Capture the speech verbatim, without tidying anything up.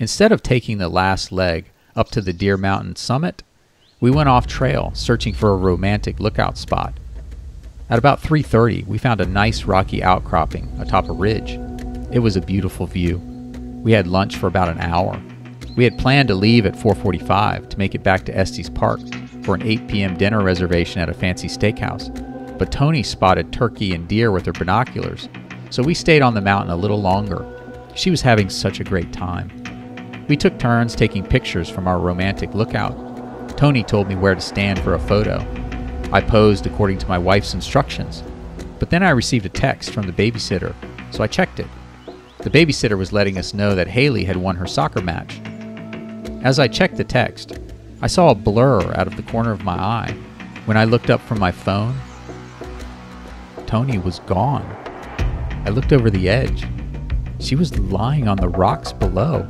Instead of taking the last leg up to the Deer Mountain summit, we went off trail, searching for a romantic lookout spot. At about three thirty, we found a nice rocky outcropping atop a ridge. It was a beautiful view. We had lunch for about an hour. We had planned to leave at four forty-five to make it back to Estes Park for an eight p m dinner reservation at a fancy steakhouse, but Toni spotted turkey and deer with her binoculars, so we stayed on the mountain a little longer. She was having such a great time. We took turns taking pictures from our romantic lookout. Toni told me where to stand for a photo. I posed according to my wife's instructions, but then I received a text from the babysitter, so I checked it. The babysitter was letting us know that Haley had won her soccer match. As I checked the text, I saw a blur out of the corner of my eye. When I looked up from my phone, Toni was gone. I looked over the edge. She was lying on the rocks below.